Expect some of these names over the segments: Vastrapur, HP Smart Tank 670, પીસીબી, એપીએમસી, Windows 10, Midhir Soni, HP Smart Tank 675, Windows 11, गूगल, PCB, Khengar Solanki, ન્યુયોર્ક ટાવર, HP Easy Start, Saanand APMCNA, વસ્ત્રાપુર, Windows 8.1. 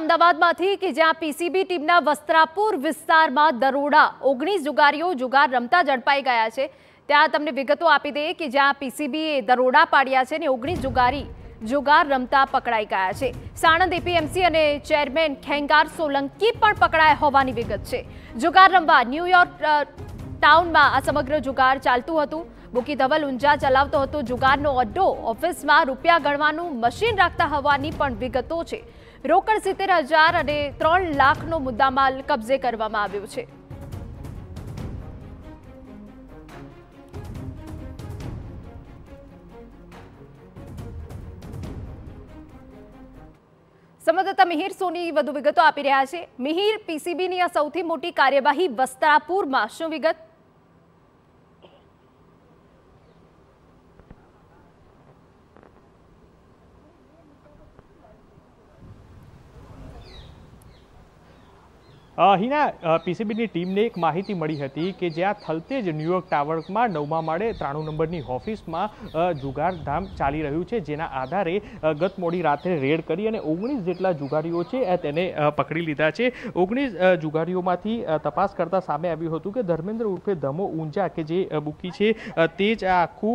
અમદાવાદમાંથી કે જ્યાં પીસીબી ટીમના વસ્ત્રાપુર વિસ્તારમાં દરોડા 19 જુગારીઓ જુગાર રમતા ઝડપાઈ ગયા છે। ત્યાં તમને વિગતો આપી દઈએ કે જ્યાં પીસીબીએ દરોડા પાડ્યા છે ને 19 જુગારી જુગાર રમતા પકડાઈ ગયા છે। સાણંદ એપીએમસી અને ચેરમેન ખેંગાર સોલંકી પણ પકડાયા હોવાની વિગત છે। જુગાર રમવા ન્યુયોર્ક ટાઉનમાં આ સમગ્ર જુગાર ચાલતું હતું। बुकी धवल ऊंझा चलावतो हतो जुगारनो अड्डो ऑफिस में रूपिया गणवानु मशीन राखता होवानी पण विगतो छे। रोकड़ 70,000 अने 3 लाख नो मुद्दामाल कब्जे करवामां आव्यो छे। संवाददाता मिहिर सोनी वधु विगतो आपी रह्या छे। मिहिर, पीसीबी नी आ सौथी मोटी कार्यवाही वस्त्रापुर में शुं विगत? हिना, पीसीबी टीम ने एक माहिती मळी हती कि ज्यां थलतेज न्यूयॉर्क टावर में 9मा माळे 93 नंबरनी ऑफिस में जुगारधाम चाली रह्यु छे। जेना आधारे गत मोड़ी रात्रे रेड करी अने 19 जेटला जुगारीओ छे तेने पकड़ी लीधा छे। 19 जुगारीओमांथी तपास करता सामे आव्युं हतुं के धर्मेन्द्र उर्फे धमो ऊंझा के जे बुकी छे ते ज आखू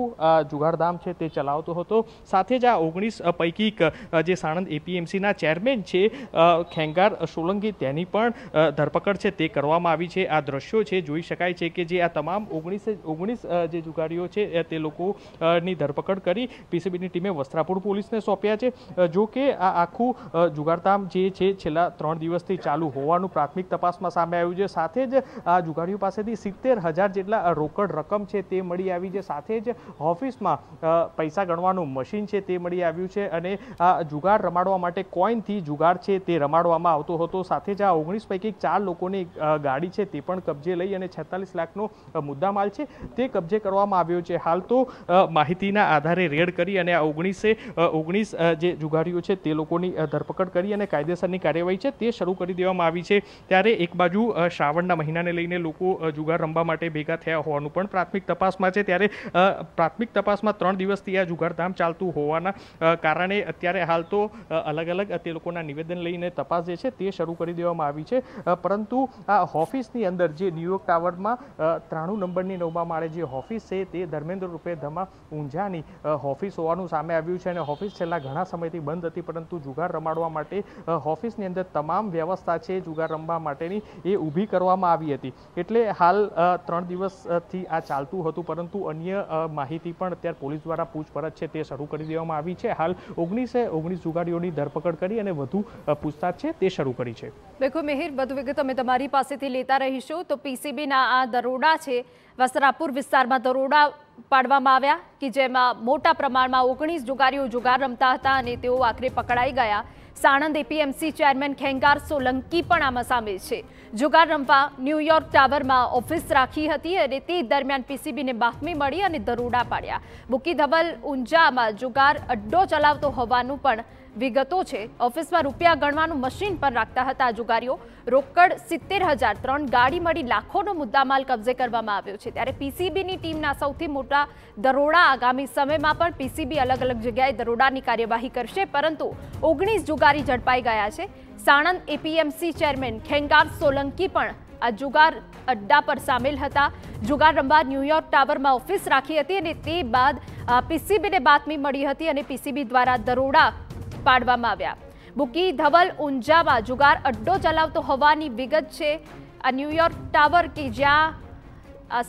जुगारधाम छे ते चलावतो हतो। साथे ज आ 19 पैकी जे साणंद एपीएमसीना चेरमेन छे खेंगार सोलंकी तेनी पण धरपकड़ है ते करवामां आवी छे। आ दृश्यों से जोई शकाय छे कि जे आ तमाम 19 जे जुगारीओ छे ते लोकोनी धरपकड़ करी पीसीबी नी टीमे वस्त्रापुर पुलिस ने सौंप्या छे। जो कि आ आखू जुगारधाम जे छे छेल्ला 3 दिवसथी चालू होवानुं प्राथमिक तपासमां सामे आव्युं छे। साथे ज आ जुगारीओ पासेथी 70,000 जेटला रोकड़ रकम छे ते मळी आवी छे। साथे ज ऑफिसमां पैसा गणवानुं मशीन छे ते मळी आव्युं छे अने आ जुगार रमाडवा माटे कोइनथी जुगार छे ते रमाडवामां आवतो हतो। साथे ज आ 19 पैकी 4 लोकोनी गाड़ी है ते पण कब्जे लई अने 46 लाखनो मुद्दामाल छे ते कब्जे करवामां आव्यो छे। हाल तो माहितीना आधारे रेड करी अने 19 जे जुगारीओ छे ते लोकोनी धरपकड़ करी अने कायदेसरनी कार्यवाही छे ते शरू करी देवामां आवी छे। त्यारे एक बाजू श्रावणना महीनाने लईने लोको जुगार रमवा माटे भेगा थया होवानुं पण प्राथमिक तपासमां छे। त्यारे प्राथमिक तपासमां 3 दिवसथी आ जुगारधाम चालतुं होवाना कारणे अत्यारे हाल तो अलग अलग ते लोकोना निवेदन लईने तपास जे छे ते शरू करी देवामां आवी छे। परंतु आ ऑफिसनी अंदर जे न्यूयॉर्क टावर में 93 नंबरनी 9मा माळे जे ऑफिस छे ते धर्मेन्द्र रूपे धमा ऊंझानी ऑफिस होवानुं सामे आव्युं छे। ऑफिस छेल्ला घणा समयथी बंद हती परंतु जुगार रमाडवा माटे ऑफिसनी अंदर तमाम व्यवस्था छे जुगार रमवा माटेनी ए ऊभी करवामां आवी हती। एटले हाल 3 दिवसथी आ चालतुं हतुं परंतु अन्य माहिती पण अत्यारे पोलीस द्वारा पूछपरछ छे ते शरू करी देवामां आवी छे। हाल 19 जुगारीओनी धरपकड़ करी अने वधु पूछताछ छे ते शरू करी छे। देखो मिहिर, વધુ વિગત અમે તમારી પાસેથી લેતા રહીશું। તો પીસીબીના આ દરોડા છે, વસ્ત્રાપુર વિસ્તારમાં દરોડા પાડવામાં આવ્યા કે જેમાં મોટા પ્રમાણમાં 19 જુગારીઓ જુગાર રમતા હતા અને તેઓ આખરે પકડાઈ ગયા। સાણંદ એપીએમસી ચેરમેન ખેંગાર સોલંકી પણ આમાં સામેલ છે। જુગાર રમવા ન્યુયોર્ક ટાવરમાં ઓફિસ રાખી હતી અને તે દરમિયાન પીસીબીને બાતમી મળી અને દરોડા પાડ્યા। બુકી ધવલ ઊંઝામાં જુગાર અડ્ડો ચલાવતો હોવાનું પણ विगतो छे। ऑफिस में रूपिया गणवानुं मशीन पर राखता हता जुगारीओ। रोकड़ 70,000 3 गाड़ी मळी लाखोनो मुद्दामाल कब्जे करवामां आव्यो छे। त्यारे पीसीबी नी टीमना सौथी मोटा दरोड़ा आगामी समय में पण पीसीबी अलग अलग जग्याए दरोड़ानी कार्यवाही करशे। परंतु 19 जुगारी झड़पाई गया है। साणंद एपीएमसी चेरमेन खेंगार सोलंकी पण आ जुगार अड्डा पर सामेल हता। जुगार रमवा न्यूयॉर्क टावर में ऑफिस राखी हती अने ते बाद पीसीबी ने बातमी मळी हती अने पीसीबी द्वारा दरोड़ा પાડવામાં આવ્યા। બુકી ધવલ ઊંઝામાં જુગાર અડ્ડો ચલાવતો હોવાની વિગત છે। આ ન્યુયોર્ક ટાવર કે જ્યાં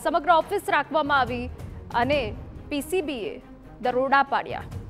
સમગ્ર ઓફિસ રાખવામાં આવી અને પીસીબીએ દરોડા પાડ્યા।